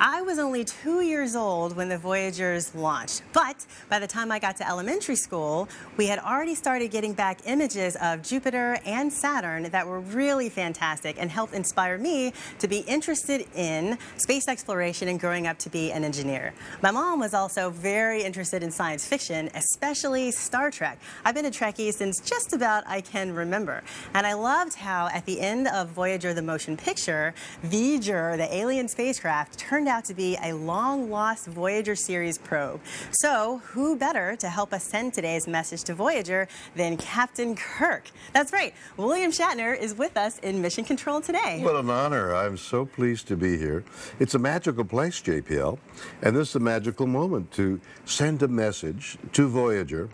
I was only 2 years old when the Voyagers launched, but by the time I got to elementary school, we had already started getting back images of Jupiter and Saturn that were really fantastic and helped inspire me to be interested in space exploration and growing up to be an engineer. My mom was also very interested in science fiction, especially Star Trek. I've been a Trekkie since just about I can remember, and I loved how at the end of Voyager the motion picture, V'ger, the alien spacecraft, turned out to be a long-lost Voyager series probe. So who better to help us send today's message to Voyager than Captain Kirk? That's right, William Shatner is with us in Mission Control today. What an honor. I'm so pleased to be here. It's a magical place, JPL, and this is a magical moment to send a message to Voyager.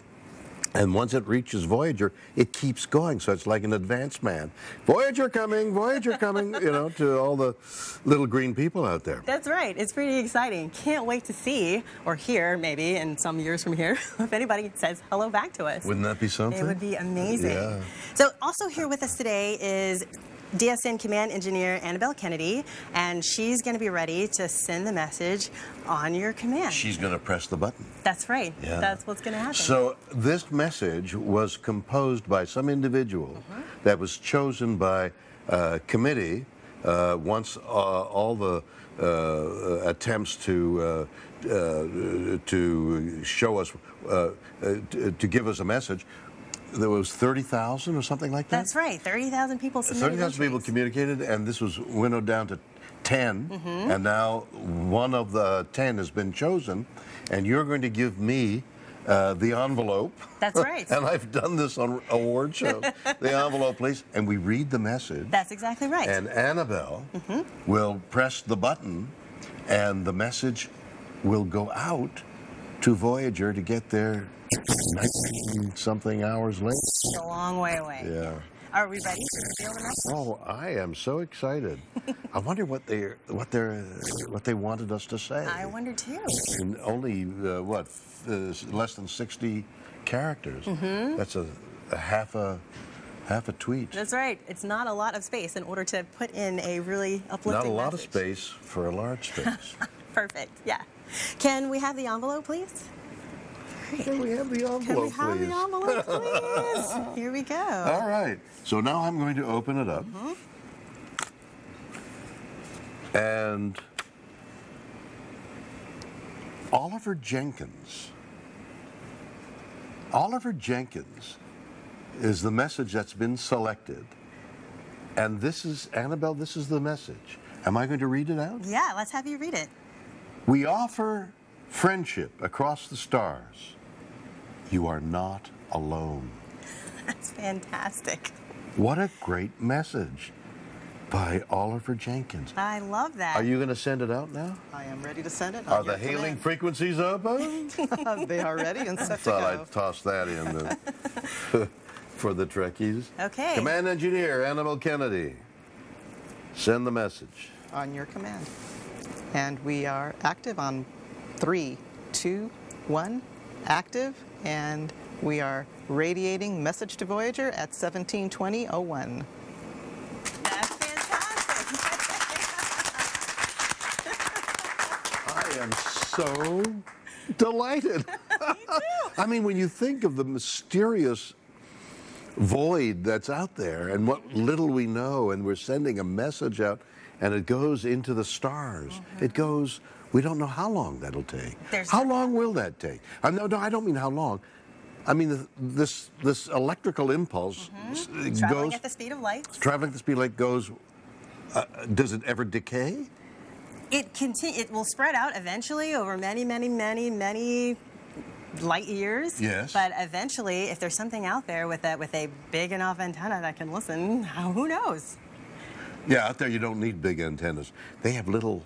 And once it reaches Voyager, it keeps going. So it's like an advance man. Voyager coming, you know, to all the little green people out there. That's right. It's pretty exciting. Can't wait to see, or hear maybe in some years from here, if anybody says hello back to us. Wouldn't that be something? It would be amazing. Yeah. So also here with us today is DSN Command Engineer Annabel Kennedy, and she's going to be ready to send the message on your command. She's going to press the button. That's right. Yeah. That's what's going to happen. So this message was composed by some individual that was chosen by a committee once all the attempts to show us, to give us a message. There was 30,000 or something like that? That's right, 30,000 people submitted. 30,000 people communicated, and this was winnowed down to 10, and now one of the 10 has been chosen, and you're going to give me the envelope. That's right. And I've done this on award shows. The envelope, please. And we read the message. That's exactly right. And Annabel will press the button, and the message will go out to Voyager to get their 19-something hours late. A long way away. Yeah. Are we ready to feel the message? Oh, I am so excited. I wonder what they wanted us to say. I wonder too. And only less than 60 characters. That's a half a tweet. That's right. It's not a lot of space in order to put in a really uplifting message. Not a lot of space for a large space. Perfect. Yeah. Can we have the envelope, please? Great. Can we have the envelope, please? Can we have the envelope, please? Here we go. All right. So now I'm going to open it up. And Oliver Jenkins is the message that's been selected. And this is, Annabel, this is the message. Am I going to read it out? Yeah, let's have you read it. We offer friendship across the stars. You are not alone. That's fantastic. What a great message by Oliver Jenkins. I love that. Are you going to send it out now? I am ready to send it. Are the hailing frequencies up? They are ready and set to go. I thought I'd toss that in for the Trekkies. Okay. Command Engineer Annabel Kennedy, send the message. On your command. And we are active on 3, 2, 1, active, and we are radiating message to Voyager at 17:20:01. That's fantastic. I am so delighted. Me too. I mean, when you think of the mysterious void that's out there and what little we know, and we're sending a message out, and it goes into the stars. It goes, we don't know how long that'll take. How long will that take? No, I don't mean how long. I mean this electrical impulse goes... Traveling at the speed of light. Traveling at the speed of light goes... does it ever decay? It will spread out eventually over many, many, many, many light years. Yes. But eventually, if there's something out there with a big enough antenna that can listen, who knows? Yeah, out there you don't need big antennas. They have little,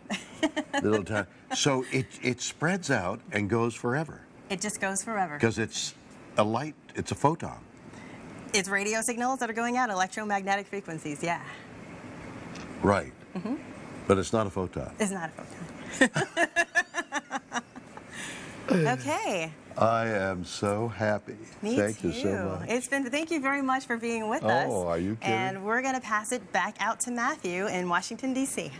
little time. So it spreads out and goes forever. It just goes forever. Because it's a light, it's a photon. It's radio signals that are going out, electromagnetic frequencies, yeah. Right. But it's not a photon. It's not a photon. Okay. I am so happy. Thank you so much. Thank you very much for being with us. Oh, are you kidding? And we're going to pass it back out to Matthew in Washington, D.C.